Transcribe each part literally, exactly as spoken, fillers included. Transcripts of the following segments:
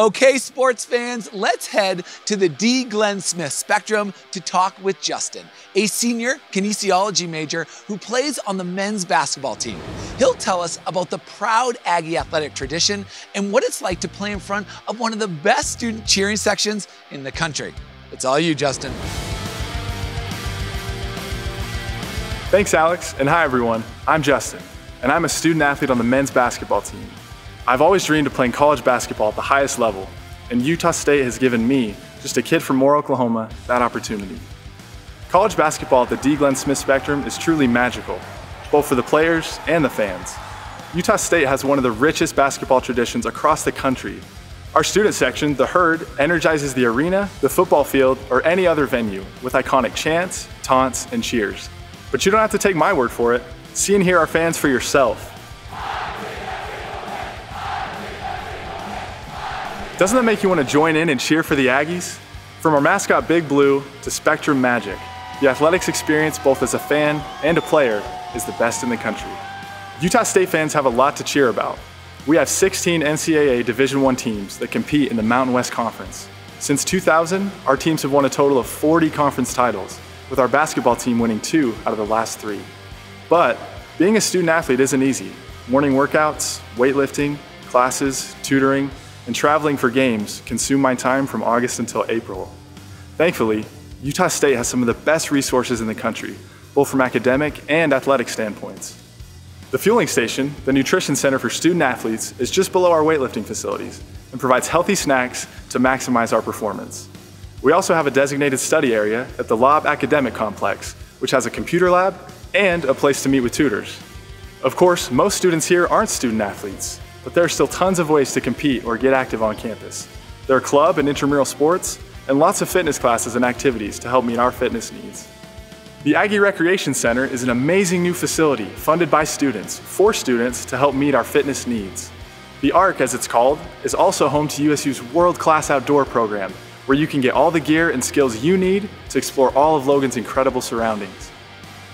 Okay, sports fans, let's head to the D. Glenn Smith Spectrum to talk with Justin, a senior kinesiology major who plays on the men's basketball team. He'll tell us about the proud Aggie athletic tradition and what it's like to play in front of one of the best student cheering sections in the country. It's all you, Justin. Thanks, Alex, and hi, everyone. I'm Justin, and I'm a student athlete on the men's basketball team. I've always dreamed of playing college basketball at the highest level, and Utah State has given me, just a kid from Moore, Oklahoma, that opportunity. College basketball at the D. Glenn Smith Spectrum is truly magical, both for the players and the fans. Utah State has one of the richest basketball traditions across the country. Our student section, The HURD, energizes the arena, the football field, or any other venue with iconic chants, taunts, and cheers. But you don't have to take my word for it. See and hear our fans for yourself. Doesn't that make you want to join in and cheer for the Aggies? From our mascot Big Blue to Spectrum Magic, the athletics experience both as a fan and a player is the best in the country. Utah State fans have a lot to cheer about. We have sixteen N C double A Division one teams that compete in the Mountain West Conference. Since two thousand, our teams have won a total of forty conference titles, with our basketball team winning two out of the last three. But being a student athlete isn't easy. Morning workouts, weightlifting, classes, tutoring, and traveling for games consume my time from August until April. Thankfully, Utah State has some of the best resources in the country, both from academic and athletic standpoints. The Fueling Station, the nutrition center for student athletes, is just below our weightlifting facilities and provides healthy snacks to maximize our performance. We also have a designated study area at the Lobb Academic Complex, which has a computer lab and a place to meet with tutors. Of course, most students here aren't student athletes, but there are still tons of ways to compete or get active on campus. There are club and intramural sports, and lots of fitness classes and activities to help meet our fitness needs. The Aggie Recreation Center is an amazing new facility funded by students, for students to help meet our fitness needs. The Arc, as it's called, is also home to U S U's world-class outdoor program, where you can get all the gear and skills you need to explore all of Logan's incredible surroundings.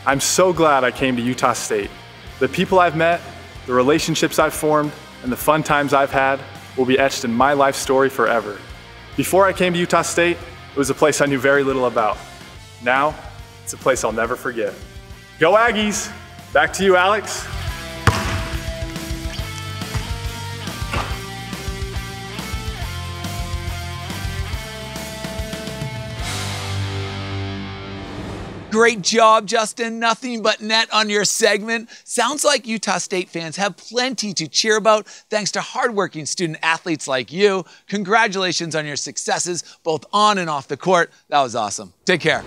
I'm so glad I came to Utah State. The people I've met, the relationships I've formed, and the fun times I've had will be etched in my life story forever. Before I came to Utah State, it was a place I knew very little about. Now, it's a place I'll never forget. Go Aggies! Back to you, Alex. Great job, Justin. Nothing but net on your segment. Sounds like Utah State fans have plenty to cheer about thanks to hardworking student athletes like you. Congratulations on your successes, both on and off the court. That was awesome. Take care.